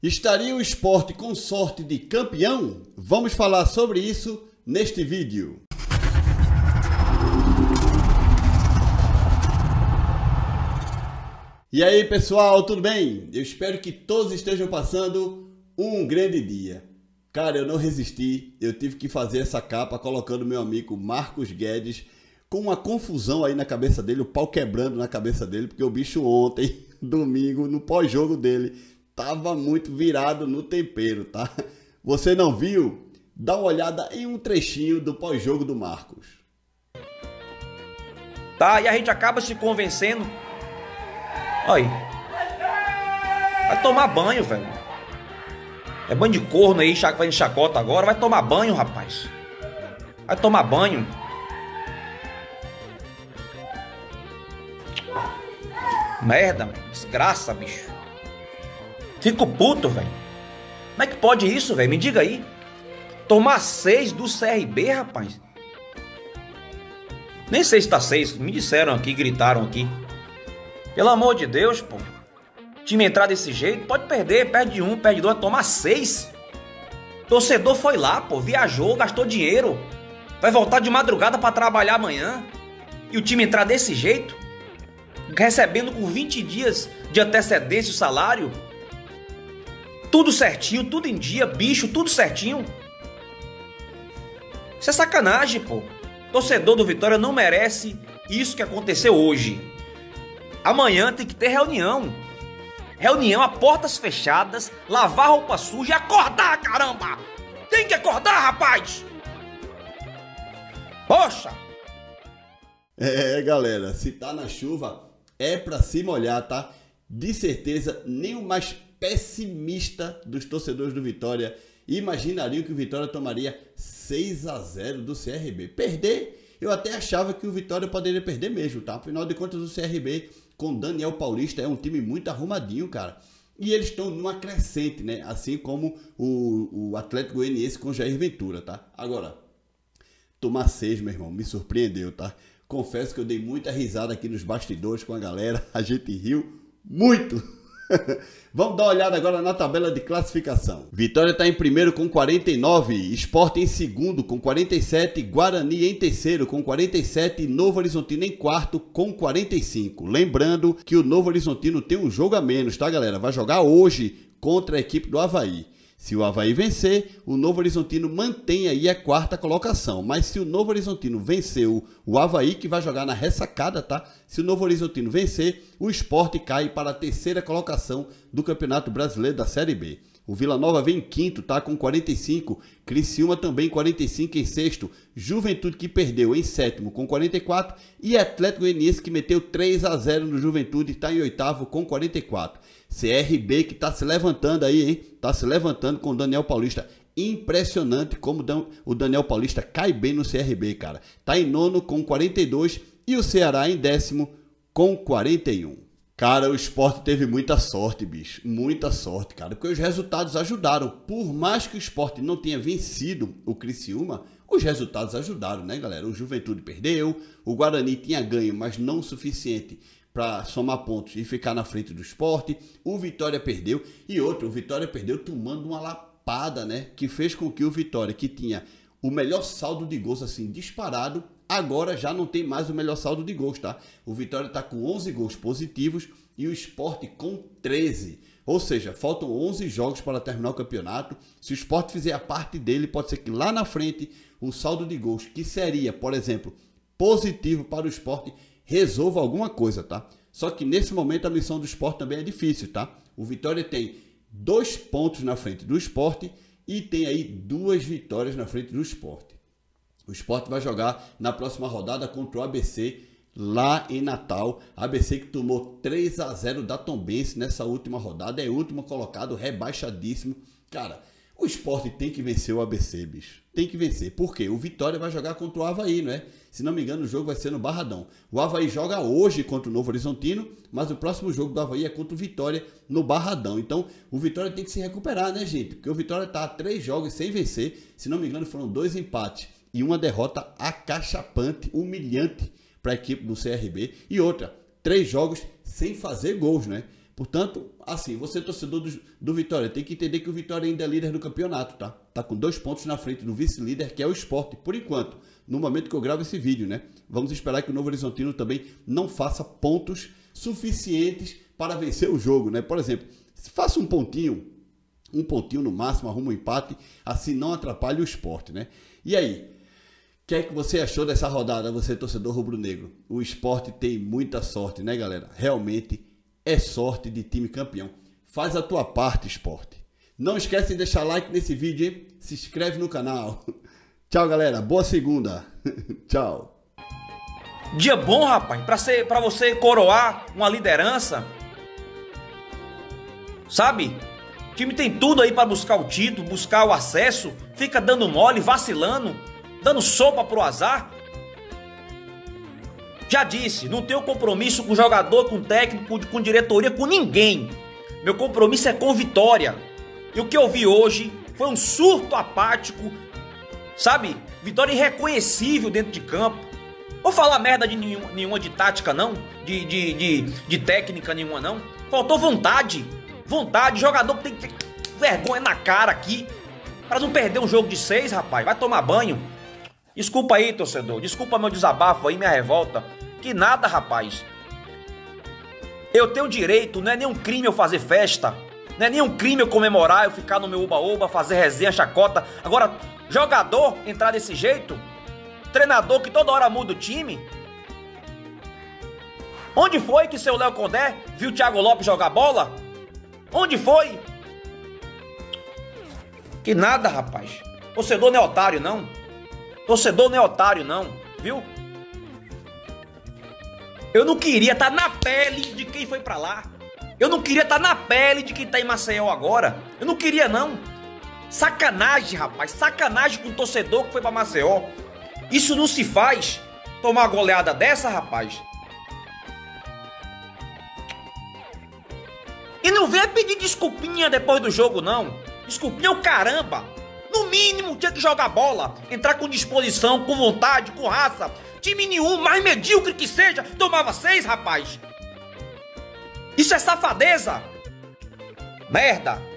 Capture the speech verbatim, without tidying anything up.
Estaria o Sport com sorte de campeão? Vamos falar sobre isso neste vídeo. E aí pessoal, tudo bem? Eu espero que todos estejam passando um grande dia. Cara, eu não resisti, eu tive que fazer essa capa colocando meu amigo Marcos Guedes com uma confusão aí na cabeça dele, o pau quebrando na cabeça dele, porque o bicho ontem, domingo, no pós-jogo dele, tava muito virado no tempero, tá? Você não viu? Dá uma olhada em um trechinho do pós-jogo do Marcos. Tá, e a gente acaba se convencendo. Olha aí. Vai tomar banho, velho. É banho de corno aí, fazendo chacota agora. Vai tomar banho, rapaz. Vai tomar banho. Merda, velho. Desgraça, bicho. Fico puto, velho. Como é que pode isso, velho? Me diga aí. Tomar seis do C R B, rapaz. Nem sei se tá seis. Me disseram aqui, gritaram aqui. Pelo amor de Deus, pô. Time entrar desse jeito, pode perder. Perde um, perde dois, tomar seis. Torcedor foi lá, pô. Viajou, gastou dinheiro. Vai voltar de madrugada pra trabalhar amanhã. E o time entrar desse jeito? Recebendo com vinte dias de antecedência o salário? Tudo certinho, tudo em dia, bicho, tudo certinho. Isso é sacanagem, pô. Torcedor do Vitória não merece isso que aconteceu hoje. Amanhã tem que ter reunião. Reunião a portas fechadas, lavar roupa suja e acordar, caramba! Tem que acordar, rapaz! Poxa! É, galera, se tá na chuva, é pra se molhar, tá? De certeza, nem o mais pessimista dos torcedores do Vitória imaginariam que o Vitória tomaria seis a zero do C R B. Perder, eu até achava que o Vitória poderia perder mesmo, tá? Afinal de contas, o C R B com Daniel Paulista é um time muito arrumadinho, cara. E eles estão numa crescente, né? Assim como o, o Atlético Goianiense com Jair Ventura, tá? Agora, tomar seis, meu irmão, me surpreendeu, tá? Confesso que eu dei muita risada aqui nos bastidores com a galera, a gente riu muito! Vamos dar uma olhada agora na tabela de classificação. Vitória está em primeiro com quarenta e nove, Sport em segundo com quarenta e sete, Guarani em terceiro com quarenta e sete e Novo Horizontino em quarto com quarenta e cinco. Lembrando que o Novo Horizontino tem um jogo a menos, tá galera? Vai jogar hoje contra a equipe do Avaí. Se o Avaí vencer, o Novo Horizontino mantém aí a quarta colocação. Mas se o Novo Horizontino venceu o Avaí, que vai jogar na ressacada, tá? Se o Novo Horizontino vencer, o Sport cai para a terceira colocação do Campeonato Brasileiro da Série B. O Vila Nova vem em quinto, tá? Com quarenta e cinco. Criciúma também quarenta e cinco em sexto. Juventude que perdeu em sétimo com quarenta e quatro. E Atlético Goianiense que meteu três a zero no Juventude está em oitavo com quarenta e quatro. C R B que tá se levantando aí, hein? Tá se levantando com o Daniel Paulista. Impressionante como o Daniel Paulista cai bem no C R B, cara. Tá em nono com quarenta e dois e o Ceará em décimo com quarenta e um. Cara, o Sport teve muita sorte, bicho. Muita sorte, cara. Porque os resultados ajudaram. Por mais que o Sport não tenha vencido o Criciúma, os resultados ajudaram, né, galera? O Juventude perdeu, o Guarani tinha ganho, mas não o suficiente para somar pontos e ficar na frente do Sport. O Vitória perdeu e outro, o Vitória perdeu tomando uma lapada, né? Que fez com que o Vitória, que tinha o melhor saldo de gols assim disparado, agora já não tem mais o melhor saldo de gols, tá? O Vitória tá com onze gols positivos e o Sport com treze. Ou seja, faltam onze jogos para terminar o campeonato. Se o Sport fizer a parte dele, pode ser que lá na frente o saldo de gols, que seria, por exemplo, positivo para o Sport, resolva alguma coisa, tá? Só que nesse momento a missão do Sport também é difícil, tá? O Vitória tem dois pontos na frente do Sport e tem aí duas vitórias na frente do Sport. O Sport vai jogar na próxima rodada contra o A B C lá em Natal. A B C que tomou três a zero da Tombense nessa última rodada. É último colocado, rebaixadíssimo. Cara, o Sport tem que vencer o A B C, bicho. Tem que vencer. Por quê? O Vitória vai jogar contra o Avaí, não é? Se não me engano, o jogo vai ser no Barradão. O Avaí joga hoje contra o Novo Horizontino, mas o próximo jogo do Avaí é contra o Vitória no Barradão. Então, o Vitória tem que se recuperar, né, gente? Porque o Vitória tá a três jogos sem vencer. Se não me engano, foram dois empates e uma derrota acachapante, humilhante para a equipe do C R B. E outra, três jogos sem fazer gols, né? Portanto, assim, você torcedor do, do Vitória, tem que entender que o Vitória ainda é líder do campeonato, tá? Tá com dois pontos na frente do vice-líder, que é o Sport, por enquanto, no momento que eu gravo esse vídeo, né? Vamos esperar que o Novo Horizontino também não faça pontos suficientes para vencer o jogo, né? Por exemplo, se faça um pontinho, um pontinho no máximo, arruma um empate, assim não atrapalha o Sport, né? E aí? O que é que você achou dessa rodada, você torcedor rubro-negro? O Sport tem muita sorte, né, galera? Realmente é sorte de time campeão. Faz a tua parte, Sport. Não esquece de deixar like nesse vídeo, hein? Se inscreve no canal. Tchau, galera. Boa segunda. Tchau. Dia bom, rapaz, pra, ser, pra você coroar uma liderança. Sabe? O time tem tudo aí pra buscar o título, buscar o acesso. Fica dando mole, vacilando. Dando sopa pro azar? Já disse, não tenho compromisso com jogador, com técnico, com diretoria, com ninguém. Meu compromisso é com Vitória. E o que eu vi hoje foi um surto apático, sabe? Vitória irreconhecível dentro de campo. Vou falar merda de nenhum, nenhuma de tática não, de, de, de, de técnica nenhuma não. Faltou vontade, vontade, jogador que tem que ter vergonha na cara aqui. Pra não perder um jogo de seis, rapaz, vai tomar banho. Desculpa aí, torcedor. Desculpa meu desabafo aí, minha revolta. Que nada, rapaz. Eu tenho direito, não é nenhum crime eu fazer festa. Não é nenhum crime eu comemorar, eu ficar no meu oba-oba, fazer resenha, chacota. Agora, jogador entrar desse jeito? Treinador que toda hora muda o time? Onde foi que seu Léo Condé viu o Thiago Lopes jogar bola? Onde foi? Que nada, rapaz. Torcedor não é otário, não. Torcedor não é otário, não, viu? Eu não queria estar na pele de quem foi pra lá. Eu não queria estar na pele de quem tá em Maceió agora. Eu não queria, não. Sacanagem, rapaz. Sacanagem com o torcedor que foi pra Maceió. Isso não se faz. Tomar uma goleada dessa, rapaz. E não venha pedir desculpinha depois do jogo, não. Desculpinha o caramba. No mínimo, tinha que jogar bola, entrar com disposição, com vontade, com raça. Time nenhum, mais medíocre que seja, tomava seis, rapaz. Isso é safadeza. Merda.